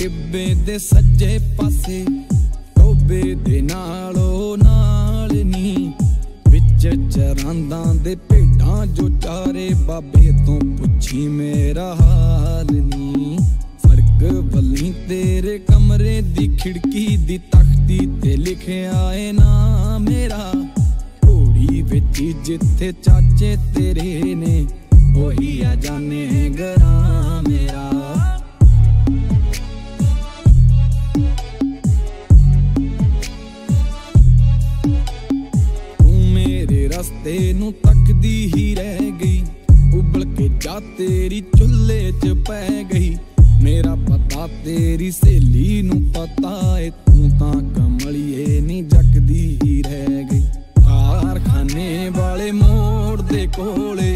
ਟਿੱਬੇ ਦੇ ਸੱਜੇ ਪਾਸੇ ਟੋਬੇ ਦੇ ਨਾਲੋਂ ਨਾਲ ਨੀ ਵਿੱਚ ਚਰਾਂਦਾਂ ਦੇ ਭੇਡਾਂ ਜੋ ਚਾਰੇ ਬਾਬੇ ਤੋਂ ਪੁੱਛੀ ਮੇਰਾ ਹਾਲ ਨੀ। ਫਰਕ ਵੱਲੀ ਤੇਰੇ ਕਮਰੇ ਦੀ ਖਿੜਕੀ ਦੀ ਤਖਤੀ ਤੇ ਲਿਖਿਆ ਏ ਨਾ ਮੇਰਾ। ਘੋੜੀ ਵਿੱਚ ਜਿੱਥੇ ਚਾਚੇ ਤੇਰੇ ਨੇ ਉਹੀ ਆ ਜਾਣੇ ਗਰਾਂ ਮੇਰਾ। रस्ते नूं तकदी ही रह गई उबल के जा तेरी चुल्ले च पै गई। मेरा पता तेरी सहेली नूं पता है तू तां कमलिए नी जगदी ही रह गई। कारखाने वाले मोड़ दे कोले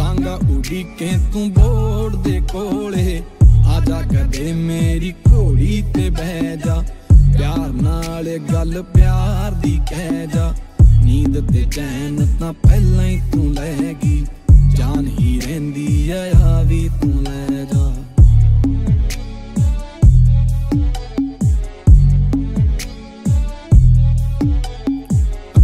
तांगा उड़ी के तू बोर्ड दे कोले आजा कदे मेरी घोड़ी ते बह जा। प्यार नाले गल प्यार दी कह जा। नींद ते चैन तां पहला ही तू लै गई। जान ही रहिंदी ऐ आ वी तू लै जा।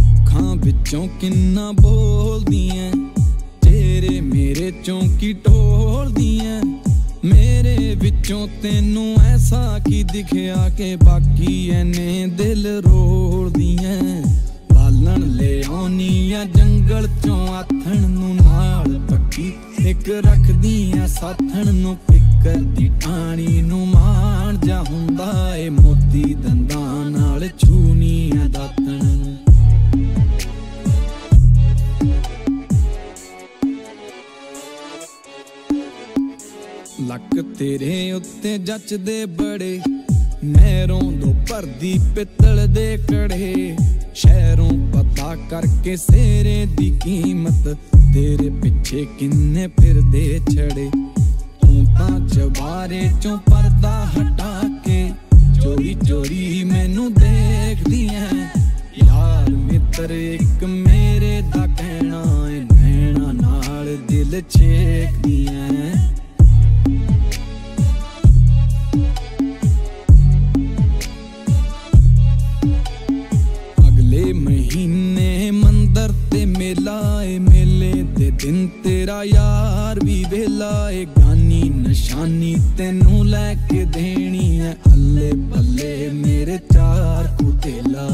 अखां विचों किन्ना बोलदी ऐ चेहरे मेरे चों की टोलदी ऐ। मेरे विचों तैनू ऐसा की दिखिया के बाकी ऐने दिल रोलदी ऐ। ले आनिया जंगल चो आथण नूं नाल पक्की एक रखदिया साथण नूं फिकर दी टाणी नूं मान जा हुंदा ए मोती दंदां नाल छूनिया दातण। लक तेरे उत्ते जचदे बड़े नहरों दो भरदी पित्तल दे कड़े। शहरों पता करके सेरे दी कीमत तेरे पिछे किन्ने फिर दे छड़े। तू तां चबारे चों पर्दा हटा के चोरी चोरी मैनू देखदी ऐ। यार मित्र एक मेरे दा कहना ऐ नैना नाल दिल छेकदी ऐ। महीने मंदर ते मेला ए मेले दे दिन तेरा यार भी वेला ए। गानी नशानी तेनू लैके देनी है अल्ले बल्ले मेरे चार कुतेला ए।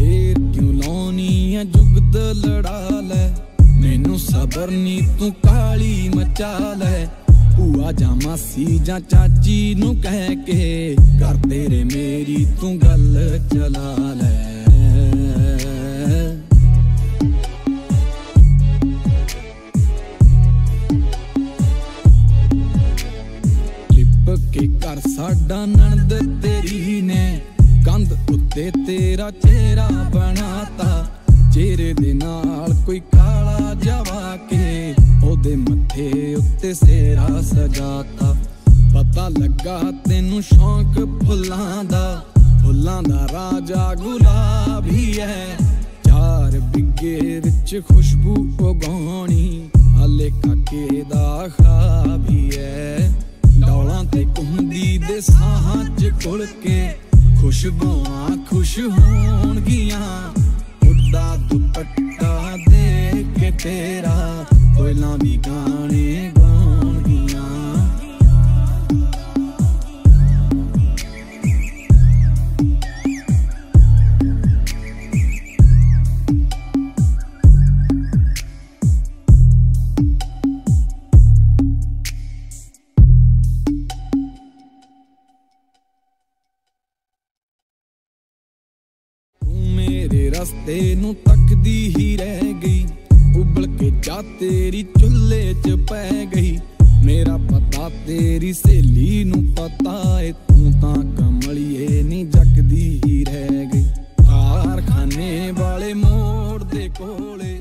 देर क्यों लाउनी है जुगत लड़ा लै मैनू सबर नी तू काली मचा लै। भूआ जा मासी जा चाची नू कह के कर तेरे मेरी तू गल चला लै। घर साडा ननद तेरी ने कंध उत्ते तेरा चेहरा बनाता। चेहरे दे नाल कोई काला जवा के ओदे मथे उत्ते सेरा सजाता। पता लगा तेनू शौक फुल्लां दा राजा गुलाब ही है। चार बिगे विच खुशबू उगाणी हाले काके दा खाब ही है। डौलां ते कुंडी दे साहां च खुल के खुशबुआं खुश होणगियां। उड्डा दुपट्टा दे के तेरा कोयलां वी गाणे गाउणगियां। रस्ते नूं तकदी ही रह गई उबल के जा तेरी चुल्ले च पै गई। मेरा पता तेरी सहेली नूं पता है तू तां कमलिए नी जगदी ही रह गई। कारखाने वाले मोड़ दे कोले।